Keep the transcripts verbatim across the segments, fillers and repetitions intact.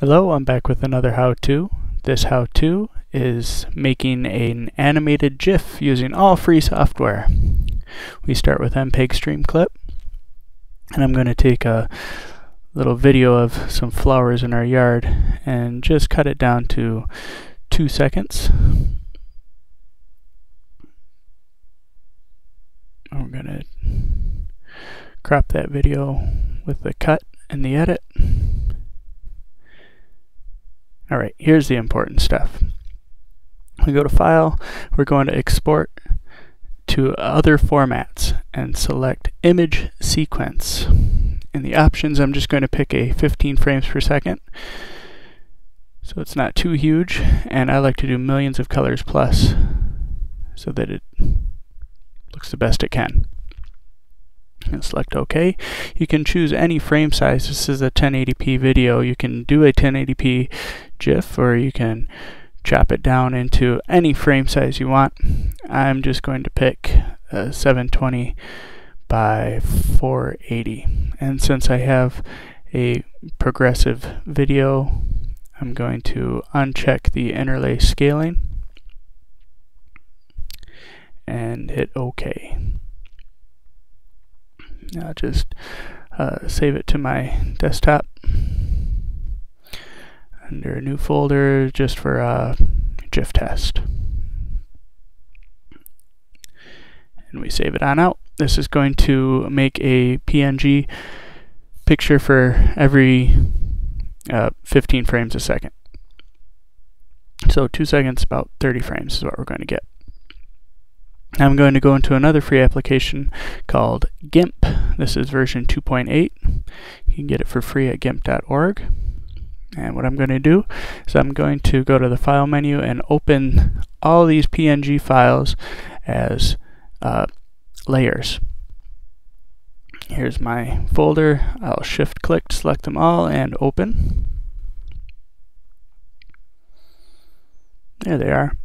Hello, I'm back with another how-to. This how-to is making an animated GIF using all free software. We start with M P E G Streamclip, and I'm going to take a little video of some flowers in our yard and just cut it down to two seconds. I'm going to crop that video with the cut and the edit. Alright, here's the important stuff. We go to File, we're going to Export to Other Formats and select Image Sequence. In the options, I'm just going to pick a fifteen frames per second, so it's not too huge, and I like to do millions of colors plus so that it looks the best it can. And select OK. You can choose any frame size. This is a ten eighty p video. You can do a ten eighty p GIF, or you can chop it down into any frame size you want. I'm just going to pick uh, seven twenty by four eighty. And since I have a progressive video, I'm going to uncheck the interlace scaling and hit OK. I'll just uh, save it to my desktop under a new folder just for a GIF test. And we save it on out. This is going to make a P N G picture for every uh, fifteen frames a second. So two seconds, about thirty frames is what we're going to get. I'm going to go into another free application called GIMP. This is version two point eight. You can get it for free at gimp dot org. And what I'm going to do is I'm going to go to the File menu and open all these P N G files as uh, layers. Here's my folder. I'll Shift-click to select them all and open. There they are.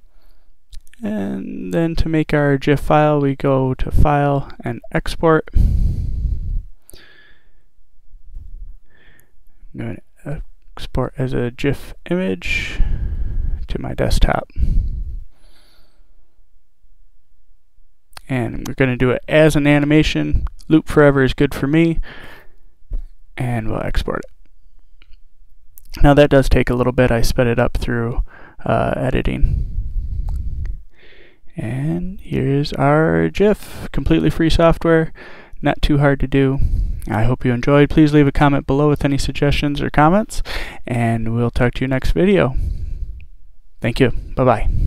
And then to make our GIF file, we go to File and Export. I'm going to export as a GIF image to my desktop. And we're going to do it as an animation. Loop forever is good for me. And we'll export it. Now that does take a little bit. I sped it up through uh, editing. And here's our GIF, completely free software, not too hard to do. I hope you enjoyed. Please leave a comment below with any suggestions or comments, and we'll talk to you next video. Thank you. Bye-bye.